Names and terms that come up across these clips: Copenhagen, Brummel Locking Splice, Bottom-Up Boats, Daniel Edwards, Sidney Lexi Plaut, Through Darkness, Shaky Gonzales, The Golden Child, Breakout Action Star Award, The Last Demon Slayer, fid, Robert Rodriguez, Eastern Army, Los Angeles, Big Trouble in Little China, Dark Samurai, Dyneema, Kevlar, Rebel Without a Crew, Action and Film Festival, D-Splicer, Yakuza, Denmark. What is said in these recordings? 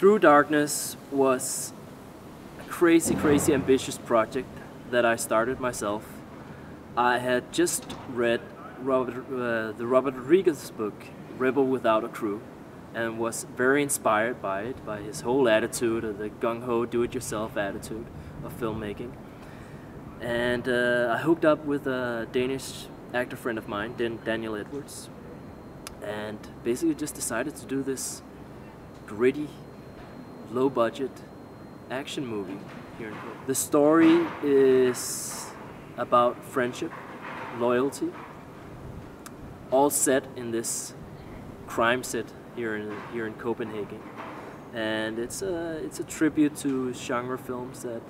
Through Darkness was a crazy, crazy ambitious project that I started myself. I had just read the Robert Rodriguez book, Rebel Without a Crew, and was very inspired by it, by his whole attitude, the gung-ho, do-it-yourself attitude of filmmaking. And I hooked up with a Danish actor friend of mine, Daniel Edwards, and basically just decided to do this gritty, low-budget action movie here in Copenhagen. The story is about friendship, loyalty, all set in this crime set here in Copenhagen, and it's a tribute to genre films that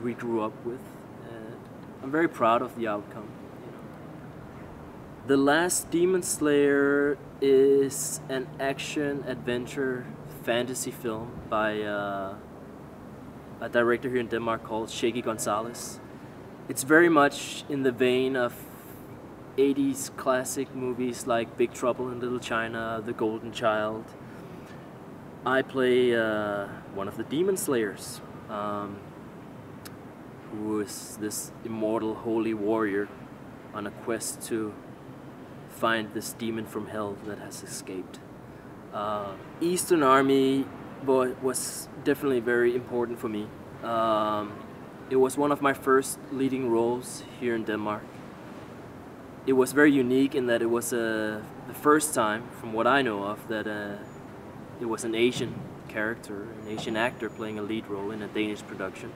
we grew up with, and I'm very proud of the outcome. You know. The Last Demon Slayer is an action adventure fantasy film by a director here in Denmark called Shaky Gonzales. It's very much in the vein of 80s classic movies like Big Trouble in Little China, The Golden Child. I play one of the Demon Slayers, who is this immortal holy warrior on a quest to find this demon from hell that has escaped. Eastern Army was definitely very important for me. It was one of my first leading roles here in Denmark. It was very unique in that it was the first time, from what I know of, that it was an Asian character, an Asian actor playing a lead role in a Danish production.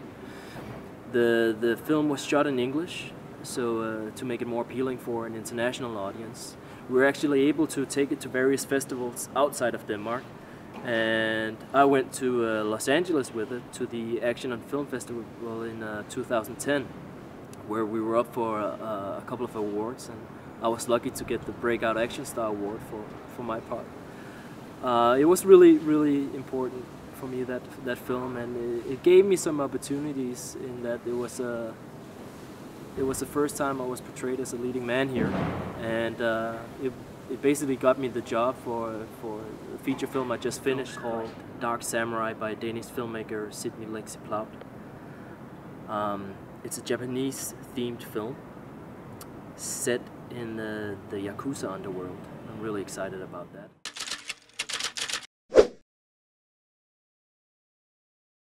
The film was shot in English, so to make it more appealing for an international audience, we were actually able to take it to various festivals outside of Denmark. And I went to Los Angeles with it, to the Action and Film Festival in 2010. Where we were up for a couple of awards, and I was lucky to get the Breakout Action Star Award for my part. It was really, really important for me, that film, and it gave me some opportunities in that it was the first time I was portrayed as a leading man here, and it basically got me the job for a feature film I just finished called Dark Samurai by Danish filmmaker Sidney Lexi Plaut. It's a Japanese-themed film set in the Yakuza underworld. I'm really excited about that.